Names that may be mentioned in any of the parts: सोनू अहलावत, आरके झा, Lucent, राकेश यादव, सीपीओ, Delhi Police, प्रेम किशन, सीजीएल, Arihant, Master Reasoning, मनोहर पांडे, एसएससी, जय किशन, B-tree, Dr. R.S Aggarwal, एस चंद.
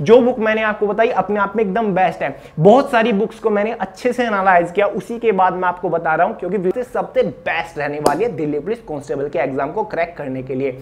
जो बुक मैंने आपको बताई अपने आप में एकदम बेस्ट है। बहुत सारी बुक्स को मैंने अच्छे से एनालाइज किया, उसी के बाद मैं आपको बता रहा हूं क्योंकि सबसे बेस्ट रहने वाली है दिल्ली पुलिस कांस्टेबल के एग्जाम को क्रैक करने के लिए।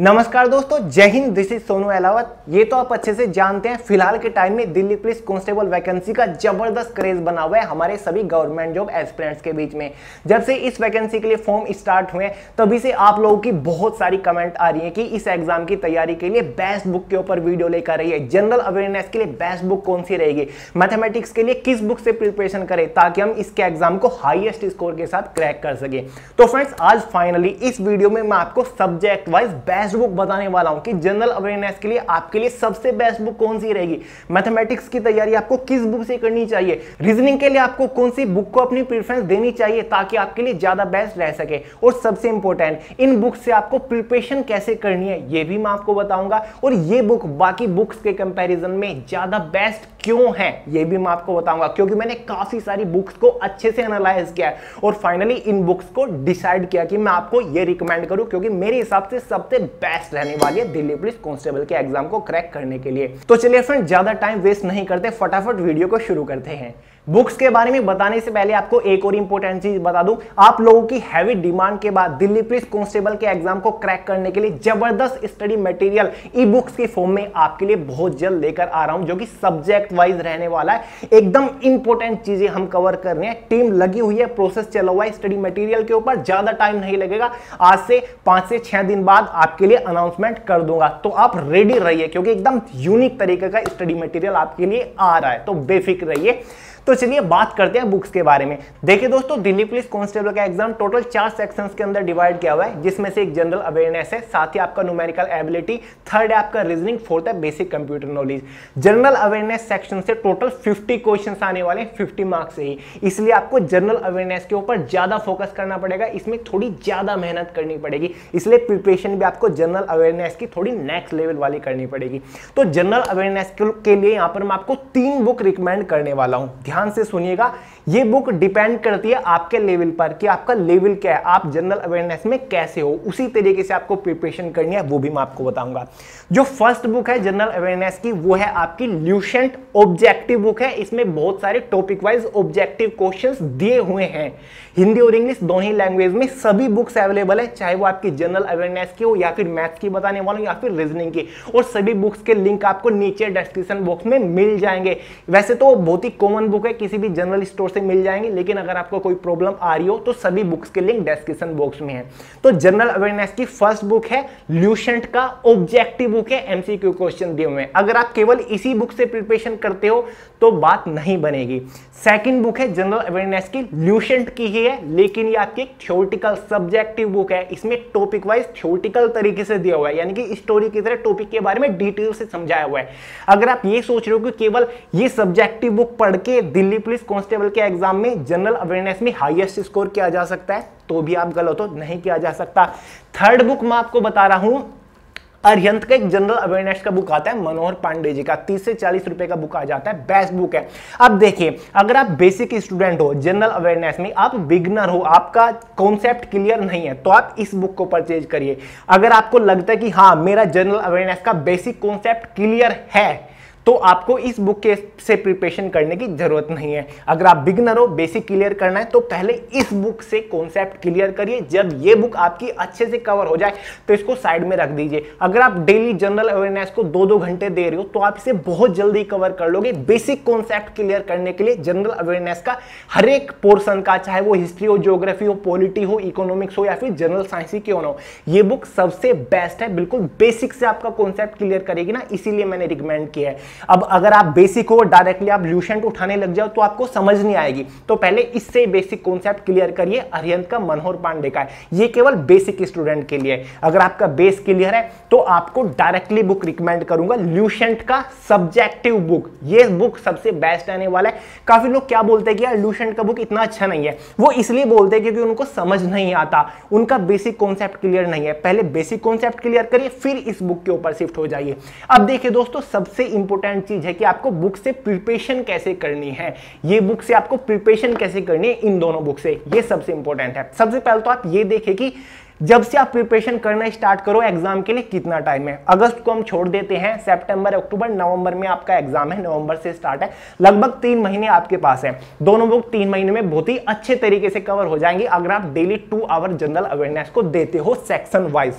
नमस्कार दोस्तों, जय हिंद, दिस इज सोनू अहलावत। ये तो आप अच्छे से जानते हैं फिलहाल के टाइम में दिल्ली पुलिस कांस्टेबल वैकेंसी का जबरदस्त क्रेज बना हुआ है हमारे सभी गवर्नमेंट जॉब एस्पिरेंट्स के बीच में। जब से इस वैकेंसी के लिए फॉर्म स्टार्ट हुए तभी से आप लोगों की बहुत सारी कमेंट आ रही है कि इस एग्जाम की तैयारी के लिए बेस्ट बुक के ऊपर वीडियो लेकर रही है, जनरल अवेयरनेस के लिए बेस्ट बुक कौन सी रहेगी, मैथमेटिक्स के लिए किस बुक से प्रिपरेशन करें ताकि हम इसके एग्जाम को हाइएस्ट स्कोर के साथ क्रैक कर सकें। तो फ्रेंड्स, आज फाइनली इस वीडियो में मैं आपको सब्जेक्ट वाइज बेस्ट बुक बताने वाला हूं कि जनरल अवेयरनेस के लिए आपके लिए सबसे बेस्ट बुक कौन सी रहेगी, मैथमेटिक्स की तैयारी आपको किस बुक से करनी चाहिए, रीजनिंग के लिए आपको कौन सी बुक को अपनी प्रेफरेंस देनी चाहिए ताकि आपके लिए ज्यादा बेस्ट रह सके, और सबसे इंपॉर्टेंट इन बुक से आपको प्रिपरेशन कैसे करनी है यह भी मैं आपको बताऊंगा, और ये बुक बाकी बुक्स के कंपैरिजन में ज्यादा बेस्ट क्यों है यह भी मैं आपको बताऊंगा क्योंकि मैंने काफी सारी बुक्स को अच्छे से एनालाइज किया है और फाइनली इन बुक्स को डिसाइड किया कि मैं आपको यह रिकमेंड करूं क्योंकि मेरे हिसाब से सबसे बेस्ट रहने वाली है दिल्ली पुलिस कांस्टेबल के एग्जाम को क्रैक करने के लिए। तो चलिए फ्रेंड, ज्यादा टाइम वेस्ट नहीं करते, फटाफट वीडियो को शुरू करते हैं। बुक्स के बारे में बताने से पहले आपको एक और इंपॉर्टेंट चीज बता दूं, आप लोगों की हैवी डिमांड के बाद दिल्ली पुलिस कांस्टेबल के एग्जाम को क्रैक करने के लिए जबरदस्त स्टडी मटेरियल ई बुक्स के फॉर्म में आपके लिए बहुत जल्द लेकर आ रहा हूं जो कि सब्जेक्ट वाइज रहने वाला है। एकदम इंपॉर्टेंट चीजें हम कवर कर रहे हैं, टीम लगी हुई है, प्रोसेस चला हुआ है स्टडी मटेरियल के ऊपर, ज्यादा टाइम नहीं लगेगा, आज से 5 से 6 दिन बाद आपके लिए अनाउंसमेंट कर दूंगा तो आप रेडी रहिए क्योंकि एकदम यूनिक तरीके का स्टडी मटेरियल आपके लिए आ रहा है, तो बेफिक्र रहिए। तो चलिए बात करते हैं बुक्स के बारे में। देखिए दोस्तों, दिल्ली पुलिस कांस्टेबल का एग्जाम टोटल 4 सेक्शंस के अंदर डिवाइड किया हुआ है जिसमें से एक जनरल अवेयरनेस है, साथ ही आपका न्यूमेरिकल एबिलिटी, थर्ड है आपका रीजनिंग, फोर्थ है basic computer knowledge. General awareness section से टोटल 50 क्वेश्चन आने वाले हैं, 50 मार्क्स से ही, इसलिए आपको जनरल अवेयरनेस के ऊपर ज्यादा फोकस करना पड़ेगा, इसमें थोड़ी ज्यादा मेहनत करनी पड़ेगी, इसलिए प्रिपरेशन भी आपको जनरल अवेयरनेस की थोड़ी नेक्स्ट लेवल वाली करनी पड़ेगी। तो जनरल अवेयरनेस के लिए यहाँ पर मैं आपको 3 बुक रिकमेंड करने वाला हूँ, ध्यान से सुनिएगा। ये बुक डिपेंड करती है आपके लेवल पर कि आपका लेवल क्या है, आप जनरल अवेयरनेस में कैसे हो, उसी तरीके से आपको प्रिपरेशन करनी है, वो भी मैं आपको बताऊंगा। जो फर्स्ट बुक है जनरल अवेयरनेस की वो है आपकी ल्यूसेंट ऑब्जेक्टिव बुक है, इसमें बहुत सारे टॉपिक वाइज ऑब्जेक्टिव क्वेश्चंस दिए हुए हैं, हिंदी और इंग्लिश दोनों ही लैंग्वेज में सभी बुक्स अवेलेबल है, चाहे वो आपकी जनरल अवेयरनेस की हो या फिर मैथ्स की बताने वालों या फिर रीजनिंग की, और सभी बुक्स के लिंक आपको नीचे डिस्क्रिप्शन बॉक्स में मिल जाएंगे। वैसे तो बहुत ही कॉमन बुक है, किसी भी जनरल स्टोर से मिल जाएंगे, लेकिन अगर आपको कोई प्रॉब्लम आ रही हो तो सभी बुक्स के लिंक डिस्क्रिप्शन बॉक्स में है। तो जनरल अवेयरनेस की फर्स्ट बुक है ल्यूसेंट का ऑब्जेक्टिव बुक है, एमसीक्यू क्वेश्चन दिए हुए हैं, अगर आप केवल इसी बुक से प्रिपरेशन करते हो तो बात नहीं बनेगी। सेकंड बुक है जनरल अवेयरनेस की, ल्यूसेंट की ही है लेकिन ये आपकी थ्योरेटिकल सब्जेक्टिव बुक है, इसमें टॉपिक वाइज थ्योरेटिकल तरीके से दिया हुआ है, यानी कि स्टोरी की तरह टॉपिक के बारे में डिटेल से समझाया हुआ है। अगर आप ये सोच रहे हो कि केवल ये सब्जेक्टिव बुक पढ़ के दिल्ली पुलिस कांस्टेबल के एग्जाम में जनरल अवेयरनेस में हाईएस्ट स्कोर किया जा सकता है तो भी आप गलत हो, नहीं किया जा सकता। थर्ड बुक मैं आपको बता रहा हूं, अरिहंत का एक जनरल अवेयरनेस का बुक आता है, मनोहर पांडे जी का, 30 से 40 रुपए का बुक आ जाता है, बेस्ट बुक है। अब देखिए, अगर आप बेसिक स्टूडेंट हो, जनरल अवेयरनेस में आप बिगनर हो, आपका कॉन्सेप्ट क्लियर नहीं है, तो आप इस बुक को परचेज करिए। अगर आपको लगता है कि हाँ मेरा जनरल अवेयरनेस का बेसिक कॉन्सेप्ट क्लियर है तो आपको इस बुक के से प्रिपरेशन करने की जरूरत नहीं है। अगर आप बिगनर हो, बेसिक क्लियर करना है तो पहले इस बुक से कॉन्सेप्ट क्लियर करिए, जब ये बुक आपकी अच्छे से कवर हो जाए तो इसको साइड में रख दीजिए। अगर आप डेली जनरल अवेयरनेस को 2-2 घंटे दे रहे हो तो आप इसे बहुत जल्दी कवर कर लोगे। बेसिक कॉन्सेप्ट क्लियर करने के लिए जनरल अवेयरनेस का हर एक पोर्सन का, चाहे वो हिस्ट्री हो, ज्योग्राफी हो, पॉलिटी हो, इकोनॉमिक्स हो या फिर जनरल साइंस ही क्यों ना हो, ये बुक सबसे बेस्ट है, बिल्कुल बेसिक से आपका कॉन्सेप्ट क्लियर करेगी ना, इसीलिए मैंने रिकमेंड किया है। अब अगर आप बेसिक हो, डायरेक्टली आप ल्यूसेंट उठाने लग जाओ तो आपको समझ नहीं आएगी, तो पहले इससे बेसिक कॉन्सेप्ट क्लियर करिए। अरिहंत का, मनोहर पांडे का, ये केवल बेसिक स्टूडेंट के लिए। अगर आपका बेस क्लियर है तो आपको डायरेक्टली बुक रिकमेंड करूंगा, ल्यूसेंट का सब्जेक्टिव बुक, ये बुक सबसे बेस्ट आने वाला है। काफी लोग क्या बोलते हैं कि यार ल्यूसेंट का बुक इतना अच्छा नहीं है, वो इसलिए बोलते हैं क्योंकि उनको समझ नहीं आता, उनका बेसिक कॉन्सेप्ट क्लियर नहीं है। पहले बेसिक कॉन्सेप्ट क्लियर करिए, फिर इस बुक के ऊपर शिफ्ट हो जाइए। अब देखिए दोस्तों, सबसे इंपोर्टेंट चीज है कि आपको बुक से प्रिपरेशन कैसे करनी है, ये बुक से आपको प्रिपरेशन कैसे करनी है, इन दोनों बुक से, ये सबसे इंपॉर्टेंट है। सबसे पहले तो आप ये देखें कि जब से आप प्रिपरेशन करना स्टार्ट करो एग्जाम के लिए कितना टाइम है। अगस्त को हम छोड़ देते हैं, सितंबर, अक्टूबर, नवंबर में आपका एग्जाम है, नवंबर से स्टार्ट है, लगभग 3 महीने आपके पास है। दोनों बुक 3 महीने में बहुत ही अच्छे तरीके से कवर हो जाएंगे अगर आप डेली 2 आवर जनरल अवेयरनेस को देते हो सेक्शन वाइज।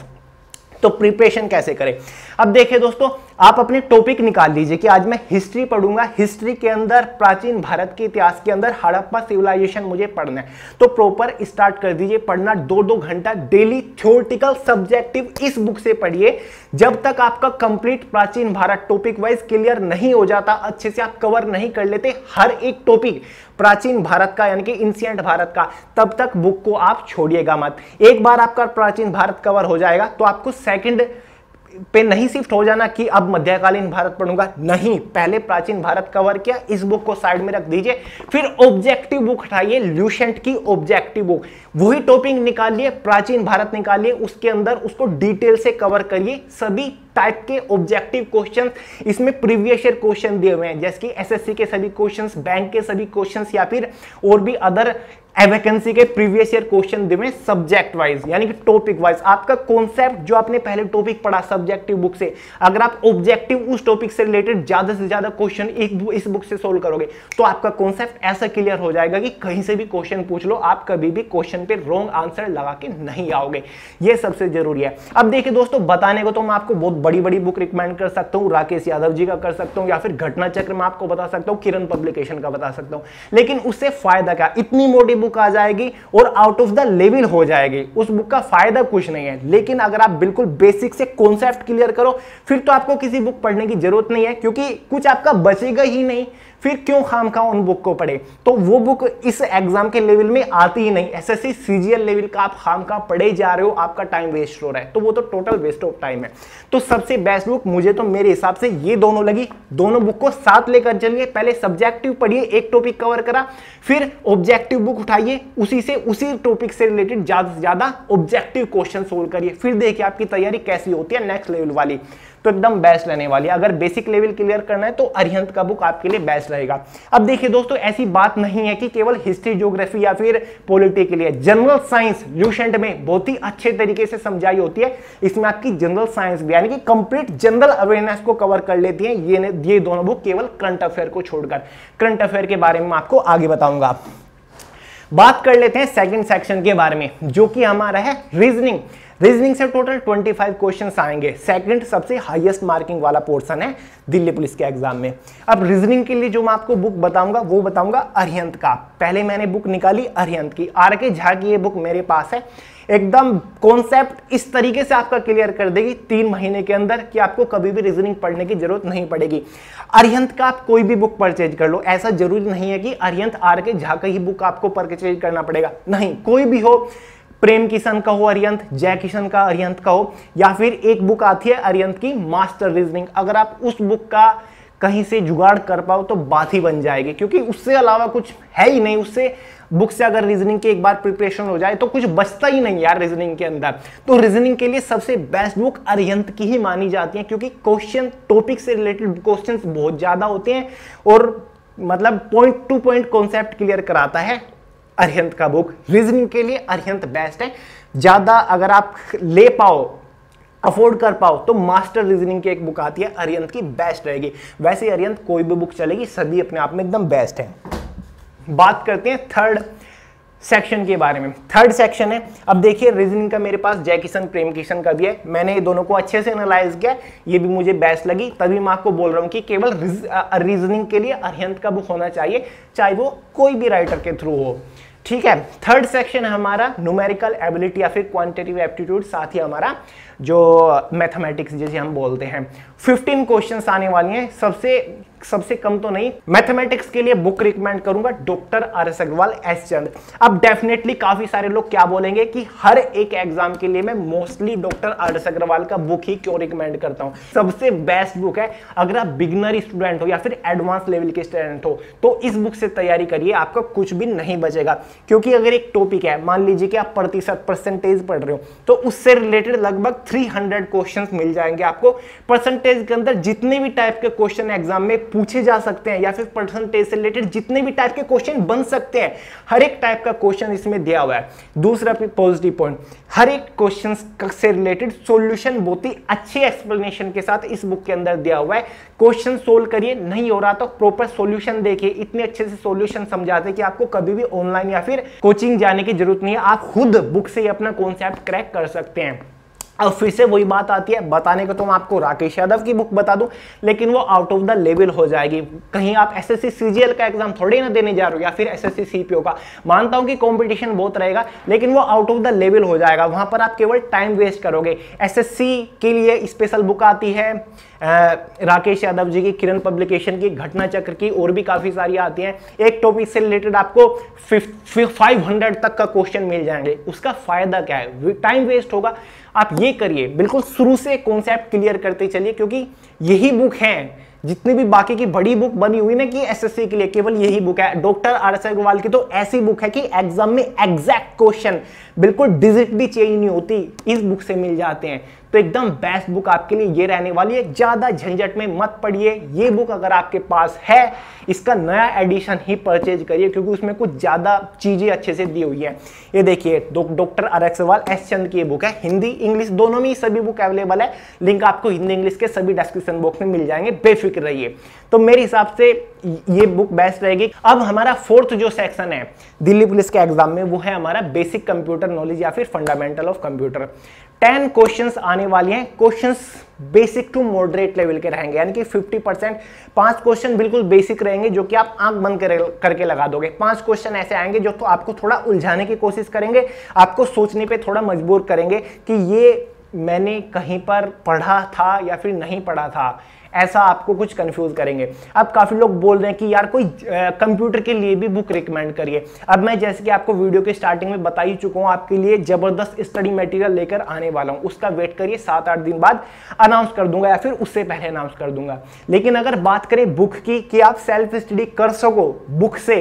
तो प्रिपरेशन कैसे करें, अब देखिए दोस्तों, आप अपने टॉपिक निकाल लीजिए कि आज मैं हिस्ट्री पढ़ूंगा, हिस्ट्री के अंदर प्राचीन भारत के इतिहास के अंदर हड़प्पा सिविलाइजेशन मुझे पढ़ना है, तो प्रॉपर स्टार्ट कर दीजिए पढ़ना। 2-2 घंटा डेली थ्योरेटिकल सब्जेक्टिव इस बुक से पढ़िए। जब तक आपका कंप्लीट प्राचीन भारत टॉपिक वाइज क्लियर नहीं हो जाता, अच्छे से आप कवर नहीं कर लेते हर एक टॉपिक प्राचीन भारत का यानी कि एंशिएंट भारत का, तब तक बुक को आप छोड़िएगा मत। एक बार आपका प्राचीन भारत कवर हो जाएगा तो आपको सेकंड पे नहीं शिफ्ट हो जाना कि अब मध्यकालीन भारत पढ़ूंगा, नहीं, पहले प्राचीन भारत कवर किया, इस बुक को साइड में रख दीजिए। फिर ऑब्जेक्टिव बुक उठाइए, ल्यूसेंट की ऑब्जेक्टिव बुक, वही टॉपिक निकालिए, प्राचीन भारत निकालिए, उसके अंदर उसको डिटेल से कवर करिए। सभी टाइप के ऑब्जेक्टिव क्वेश्चन इसमें प्रीवियस ईयर क्वेश्चन दिए हुए हैं, जैसे कि एसएससी के सभी क्वेश्चंस, बैंक के सभी क्वेश्चंस या फिर और भी अदर वैकेंसी के प्रीवियस ईयर क्वेश्चन दिए हुए सब्जेक्ट वाइज यानी कि टॉपिक वाइज। आपका कॉन्सेप्ट जो आपने पहले टॉपिक पढ़ा सब्जेक्टिव बुक से, अगर आप ऑब्जेक्टिव उस टॉपिक से रिलेटेड ज्यादा से ज्यादा क्वेश्चन इस बुक से सोल्व करोगे तो आपका कॉन्सेप्ट ऐसा क्लियर हो जाएगा कि कहीं से भी क्वेश्चन पूछ लो, आप कभी भी क्वेश्चन पे रॉन्ग आंसर लगा के नहीं आओगे। यह सबसे जरूरी है। अब देखिए दोस्तों, बताने को तो मैं आपको बहुत बड़ी बुक रिकमेंड कर सकता हूं, राकेश यादव जी का कर सकता हूं या फिर घटना चक्र में आपको बता सकता हूं, किरण पब्लिकेशन का बता सकता हूं, लेकिन उससे फायदा क्या, इतनी मोटी बुक आ जाएगी और आउट ऑफ द लेवल हो जाएगी, उस बुक का फायदा कुछ नहीं है। लेकिन अगर आप बिल्कुल बेसिक से कॉन्सेप्ट क्लियर करो फिर तो आपको किसी बुक पढ़ने की जरूरत नहीं है, क्योंकि कुछ आपका बचेगा ही नहीं, फिर क्यों खामखवाह उन बुक को पढ़े। तो वो बुक इस एग्जाम के लेवल में आती ही नहीं, एसएससी सीजीएल लेवल का आप खामखवाह पढ़े जा रहे हो, आपका टाइम वेस्ट हो रहा है, तो वो तो टोटल वेस्ट ऑफ टाइम है। तो सबसे बेस्ट बुक मुझे तो मेरे हिसाब से ये दोनों लगी, दोनों बुक को साथ लेकर चलिए, पहले सब्जेक्टिव पढ़िए, एक टॉपिक कवर करा, फिर ऑब्जेक्टिव बुक उठाइए, उसी टॉपिक से रिलेटेड ज्यादा से ज्यादा ऑब्जेक्टिव क्वेश्चन सोल्व करिए, फिर देखिए आपकी तैयारी कैसी होती है नेक्स्ट लेवल वाली, तो एकदम बेस्ट रहने वाली। अगर बेसिक लेवल क्लियर करना है तो अरिहंत का बुक आपके लिए बेस्ट रहेगा। अब देखिए दोस्तों, ऐसी बात नहीं है कि केवल हिस्ट्री, ज्योग्राफी या फिर पॉलिटी के लिए, जनरल साइंस ल्यूसेंट में बहुत ही अच्छे तरीके से समझाई होती है, इसमें आपकी जनरल साइंस भी यानी कि कंप्लीट जनरल अवेयरनेस को कवर कर लेती है। ये दोनों बुक केवल करंट अफेयर को छोड़कर, करंट अफेयर के बारे में आपको आगे बताऊंगा। बात कर लेते हैं सेकंड सेक्शन के बारे में जो कि हमारा है रीजनिंग। रीजनिंग से टोटल 25 क्वेश्चंस आएंगे, सेकंड सबसे हाईएस्ट मार्किंग वाला पोर्शन है दिल्ली पुलिस के एग्जाम में। अब रीजनिंग के लिए जो मैं आपको बुक बताऊंगा वो बताऊंगा अरिहंत का। पहले मैंने बुक निकाली अरिहंत की, आरके झा की ये बुक मेरे पास है, एकदम कॉन्सेप्ट इस तरीके से आपका क्लियर कर देगी 3 महीने के अंदर कि आपको कभी भी रीजनिंग पढ़ने की जरूरत नहीं पड़ेगी। अरिहंत का आप कोई भी बुक परचेज कर लो, ऐसा जरूरी नहीं है कि अरिहंत आरके झा का ही बुक आपको परचेज करना पड़ेगा, नहीं, कोई भी हो, प्रेम किशन का हो अरिहंत, जय किशन का अरिहंत का हो, या फिर एक बुक आती है अरिहंत की मास्टर रीजनिंग, अगर आप उस बुक का कहीं से जुगाड़ कर पाओ तो बात ही बन जाएगी, क्योंकि उससे अलावा कुछ है ही नहीं। उससे बुक से अगर रीजनिंग की एक बार प्रिपरेशन हो जाए तो कुछ बचता ही नहीं यार रीजनिंग के अंदर। तो रीजनिंग के लिए सबसे बेस्ट बुक अरिहंत की ही मानी जाती है, क्योंकि क्वेश्चन टॉपिक से रिलेटेड क्वेश्चन बहुत ज़्यादा होते हैं और मतलब point to point concept clear कराता है अरिहंत का बुक। रीजनिंग के लिए अरिहंत बेस्ट है, ज़्यादा अगर आप ले पाओ, अफोर्ड कर पाओ तो मास्टर रीजनिंग की एक बुक आती है अरिहंत की, बेस्ट रहेगी। वैसे अरिहंत कोई भी बुक चलेगी, सभी अपने आप में एकदम बेस्ट है। बात करते हैं थर्ड सेक्शन के बारे में। थर्ड सेक्शन है, अब देखिए रीजनिंग का मेरे पास जय किशन, प्रेम किशन का भी है, मैंने ये दोनों को अच्छे से एनालाइज किया, ये भी मुझे बेस्ट लगी। तभी मैं आपको बोल रहा हूँ कि केवल रीजनिंग के लिए अरिहंत का बुक होना चाहिए, चाहे वो कोई भी राइटर के थ्रू हो, ठीक है। थर्ड सेक्शन हमारा न्यूमेरिकल एबिलिटी या फिर क्वांटिटेटिव एप्टीट्यूड, साथ ही हमारा जो मैथमेटिक्स जिसे हम बोलते हैं। 15 क्वेश्चंस आने वाले हैं, सबसे कम तो नहीं। मैथमेटिक्स के लिए बुक रिकमेंड करूंगा doctor R S Agarwal एस चंद। अब डेफिनेटली काफी सारे लोग क्या बोलेंगे कि हर एक एग्जाम के लिए मैं मोस्टली डॉक्टर आर.एस अग्रवाल का बुक ही क्यों रिकमेंड करता हूं, सबसे बेस्ट बुक है। अगर आप बिगनर स्टूडेंट हो या फिर एडवांस लेवल के स्टूडेंट हो तो इस बुक से तैयारी करिए, आपका कुछ भी नहीं बचेगा। क्योंकि अगर एक टॉपिक है, मान लीजिए कि आप प्रतिशत परसेंटेज पढ़ रहे हो, तो उससे रिलेटेड लगभग 300 क्वेश्चंस मिल जाएंगे आपको। परसेंटेज के अंदर जितने भी टाइप के क्वेश्चन एग्जाम में पूछे जा सकते हैं या फिर परसेंटेज से रिलेटेड जितने भी टाइप के क्वेश्चन बन सकते हैं, हर एक टाइप का क्वेश्चन इसमें दिया हुआ है। दूसरा पॉजिटिव पॉइंट, हर एक क्वेश्चन से रिलेटेड सॉल्यूशन बहुत ही अच्छे एक्सप्लेनेशन के साथ इस बुक के अंदर दिया हुआ है। क्वेश्चन सोल्व करिए, नहीं हो रहा तो प्रॉपर सॉल्यूशन देखिए, इतने अच्छे से सॉल्यूशन समझाते कि आपको कभी भी ऑनलाइन या फिर कोचिंग जाने की जरूरत नहीं है, आप खुद बुक से ही अपना कॉन्सेप्ट क्रैक कर सकते हैं। और फिर से वही बात आती है, बताने को तो मैं आपको राकेश यादव की बुक बता दूं, लेकिन वो आउट ऑफ द लेवल हो जाएगी। कहीं आप एसएससी सीजीएल का एग्जाम थोड़ी ना देने जा रहे हो या फिर एसएससी सीपीओ का, मानता हूं कि कंपटीशन बहुत रहेगा लेकिन वो आउट ऑफ द लेवल हो जाएगा, वहां पर आप केवल टाइम वेस्ट करोगे। एसएससी के लिए स्पेशल बुक आती है राकेश यादव जी की, किरण पब्लिकेशन की, घटना चक्र की, और भी काफ़ी सारी आती हैं। एक टॉपिक से रिलेटेड आपको 500 तक का क्वेश्चन मिल जाएंगे। उसका फायदा क्या है? टाइम वेस्ट होगा। आप ये करिए, बिल्कुल शुरू से कॉन्सेप्ट क्लियर करते चलिए, क्योंकि यही बुक है, जितनी भी बाकी की बड़ी बुक बनी हुई ना कि एसएससी के लिए, केवल यही बुक है। डॉक्टर आरएस अग्रवाल की तो ऐसी बुक है कि एग्जाम में एग्जैक्ट क्वेश्चन बिल्कुल डिजिट भी चेंज नहीं होती, इस बुक से मिल जाते हैं। तो एकदम बेस्ट बुक आपके लिए ये रहने वाली है। ज़्यादा झंझट में मत पड़िए, ये बुक अगर आपके पास है इसका नया एडिशन ही परचेज करिए, क्योंकि उसमें कुछ ज़्यादा चीज़ें अच्छे से दी हुई है। ये देखिए, doctor RS Agarwal एस चंद की ये बुक है, हिंदी इंग्लिश दोनों में सभी बुक अवेलेबल है। लिंक आपको हिंदी इंग्लिश के सभी डिस्क्रिप्शन बॉक्स में मिल जाएंगे, बेफिक्र रहिए। तो मेरे हिसाब से ये बुक बेस्ट रहेगी। अब हमारा फोर्थ जो सेक्शन है दिल्ली पुलिस के एग्जाम में, वो है हमारा बेसिक कंप्यूटर नॉलेज या फिर फंडामेंटल ऑफ कंप्यूटर। 10 क्वेश्चंस आने वाले हैं, questions basic to moderate level के रहेंगे, यानी कि 50%। 5 क्वेश्चन बिल्कुल बेसिक रहेंगे जो कि आप आंख बंद करके लगा दोगे, 5 क्वेश्चन ऐसे आएंगे जो तो आपको थोड़ा उलझाने की कोशिश करेंगे, आपको सोचने पे थोड़ा मजबूर करेंगे कि ये मैंने कहीं पर पढ़ा था या फिर नहीं पढ़ा था, ऐसा आपको कुछ कंफ्यूज करेंगे। अब काफ़ी लोग बोल रहे हैं कि यार कोई कंप्यूटर के लिए भी बुक रिकमेंड करिए। अब मैं जैसे कि आपको वीडियो के स्टार्टिंग में बता ही चुका हूँ, आपके लिए ज़बरदस्त स्टडी मटेरियल लेकर आने वाला हूँ, उसका वेट करिए, 7-8 दिन बाद अनाउंस कर दूंगा या फिर उससे पहले अनाउंस कर दूंगा। लेकिन अगर बात करें बुक की कि आप सेल्फ स्टडी कर सको बुक से,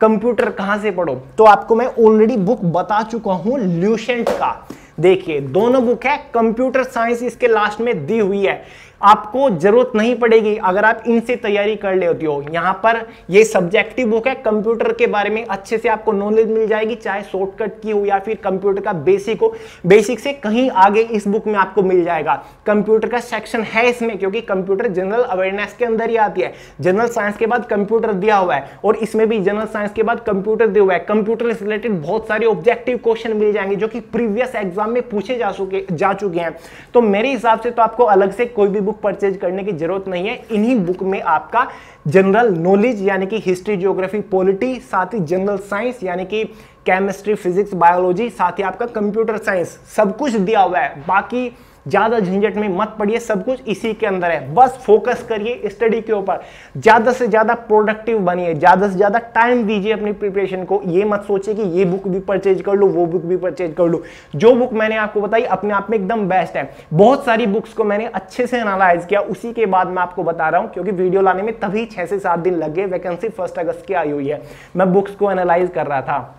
कंप्यूटर कहाँ से पढ़ो, तो आपको मैं ऑलरेडी बुक बता चुका हूँ ल्यूसेंट का। देखिए दोनों बुक है, कंप्यूटर साइंस इसके लास्ट में दी हुई है, आपको जरूरत नहीं पड़ेगी अगर आप इनसे तैयारी कर लेते हो। यहाँ पर ये सब्जेक्टिव बुक है, कंप्यूटर के बारे में अच्छे से आपको नॉलेज मिल जाएगी, चाहे शॉर्टकट की हो या फिर कंप्यूटर का बेसिक हो। बेसिक से कहीं आगे इस बुक में आपको मिल जाएगा, कंप्यूटर का सेक्शन है इसमें, क्योंकि कंप्यूटर जनरल अवेयरनेस के अंदर ही आती है। जनरल साइंस के बाद कंप्यूटर दिया हुआ है और इसमें भी जनरल साइंस के बाद कंप्यूटर दिया हुआ है। कंप्यूटर से रिलेटेड बहुत सारे ऑब्जेक्टिव क्वेश्चन मिल जाएंगे जो कि प्रीवियस एग्जाम में पूछे जा चुके हैं। तो मेरे हिसाब से तो आपको अलग से कोई भी बुक परचेज करने की जरूरत नहीं है। इन्हीं बुक में आपका जनरल नॉलेज यानी कि हिस्ट्री, ज्योग्राफी, पॉलिटी, साथ ही जनरल साइंस यानी कि केमिस्ट्री, फिजिक्स, बायोलॉजी, साथ ही आपका कंप्यूटर साइंस, सब कुछ दिया हुआ है। बाकी ज़्यादा झंझट में मत पड़िए, सब कुछ इसी के अंदर है। बस फोकस करिए स्टडी के ऊपर, ज़्यादा से ज़्यादा प्रोडक्टिव बनिए, ज़्यादा से ज़्यादा टाइम दीजिए अपनी प्रिपरेशन को। ये मत सोचिए कि ये बुक भी परचेज कर लूँ, वो बुक भी परचेज कर लूँ। जो बुक मैंने आपको बताई अपने आप में एकदम बेस्ट है। बहुत सारी बुक्स को मैंने अच्छे से एनालाइज किया, उसी के बाद मैं आपको बता रहा हूँ, क्योंकि वीडियो लाने में तभी 6 से 7 दिन लगे। वैकेंसी 1 अगस्त की आई हुई है, मैं बुक्स को एनालाइज कर रहा था।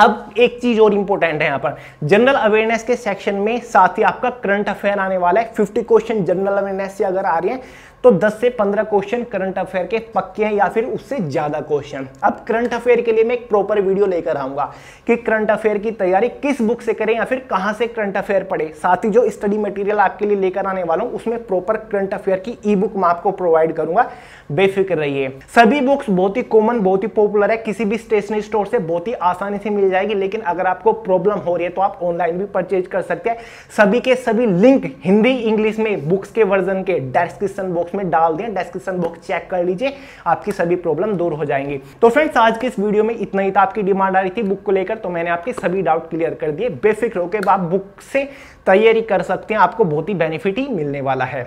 अब एक चीज और इंपॉर्टेंट है यहाँ पर, जनरल अवेयरनेस के सेक्शन में साथ ही आपका करंट अफेयर आने वाला है। 50 क्वेश्चन जनरल अवेयरनेस से अगर आ रहे हैं तो 10 से 15 क्वेश्चन करंट अफेयर के पक्के हैं या फिर उससे ज़्यादा क्वेश्चन। अब करंट अफेयर के लिए मैं एक प्रॉपर वीडियो लेकर आऊँगा कि करंट अफेयर की तैयारी किस बुक से करें या फिर कहाँ से करंट अफेयर पढ़े। साथ ही जो स्टडी मटेरियल आपके लिए लेकर आने वाला हूँ उसमें प्रॉपर करंट अफेयर की ई बुक मैं आपको प्रोवाइड करूँगा, बेफिक्र रहिए। सभी बुक्स बहुत ही कॉमन, बहुत ही पॉपुलर है, किसी भी स्टेशनरी स्टोर से बहुत ही आसानी से मिल जाएगी। लेकिन अगर आपको प्रॉब्लम हो रही है तो आप ऑनलाइन भी परचेज कर सकते हैं। सभी के सभी लिंक हिंदी इंग्लिश में बुक्स के वर्जन के डिस्क्रिप्शन बॉक्स में डाल दिए, डिस्क्रिप्शन बॉक्स चेक कर लीजिए, आपकी सभी प्रॉब्लम दूर हो जाएंगी। तो फ्रेंड्स, आज के इस वीडियो में इतना ही था। आपकी डिमांड आ रही थी बुक को लेकर, तो मैंने आपके सभी डाउट क्लियर कर दिए। बेफिक्र होकर आप बुक से तैयारी कर सकते हैं, आपको बहुत ही बेनिफिट ही मिलने वाला है।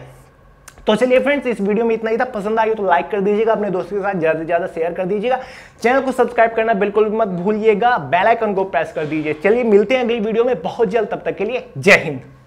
तो चलिए फ्रेंड्स, इस वीडियो में इतना ही था। पसंद आई हो तो लाइक कर दीजिएगा, अपने दोस्तों के साथ ज़्यादा से ज़्यादा शेयर कर दीजिएगा, चैनल को सब्सक्राइब करना बिल्कुल मत भूलिएगा, बेल आइकन को प्रेस कर दीजिए। चलिए मिलते हैं अगली वीडियो में बहुत जल्द, तब तक के लिए जय हिंद।